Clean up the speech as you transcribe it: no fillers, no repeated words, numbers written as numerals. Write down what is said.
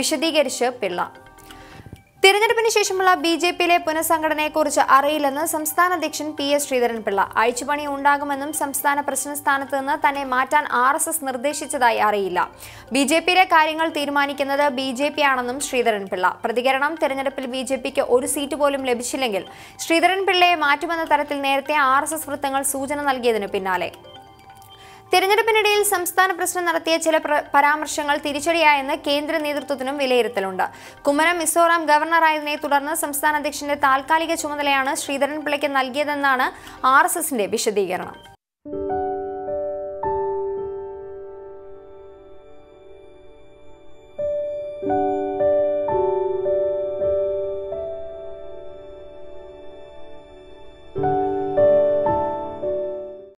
വിശദീകരിച്ച് പിള്ള തിരഞ്ഞെടുപ്പിന് ശേഷമുള്ള ബിജെപിയിലെ പുനഃസംഘടനയെക്കുറിച്ച് അറിയില്ലെന്ന് സംസ്ഥാന അധ്യക്ഷൻ PS ശ്രീധരൻ പിള്ള അഴിച്ചുപണി ഉണ്ടാകുമെന്നും സംസ്ഥാന പ്രസിഡന്റ് സ്ഥാനത്ത് നിന്ന് തന്നെ മാറ്റാൻ RSS നിർദ്ദേശിച്ചതായി അറിയില്ല ബിജെപിയിലെ കാര്യങ്ങൾ തീരുമാനിക്കുന്നത് ബിജെപി ആണെന്നും ശ്രീധരൻ പിള്ള പ്രതികരണം തിരഞ്ഞെടുപ്പിൽ ബിജെപിക്ക് ഒരു സീറ്റ് പോലും ലഭിച്ചില്ലെങ്കിൽ ശ്രീധരൻ പിള്ളയെ മാറ്റുമെന്ന തരത്തിൽ നേരത്തെ RSS വൃത്തങ്ങൾ സൂചന നൽകിയതിന് പിന്നാലെ തിരഞ്ഞെടുപ്പിനിടയിൽ സംസ്ഥാന പ്രസിഡന്റ് നടത്തിയ ചില പരാമർശങ്ങൾ തിരിച്ചടിയായെന്ന് കേന്ദ്ര നേതൃത്വത്തിനും വിലയിരുത്തലുണ്ട് കുമ്മനം മിസോറാം ഗവർണറായതിനെ തുടർന്ന് സംസ്ഥാന അധ്യക്ഷന്റെ താൽക്കാലിക ചുമതലയാണ് ശ്രീധരൻ പിള്ളയ്ക്ക് നൽകിയതെന്നാണ് RSSന്റെ വിശദീകരണം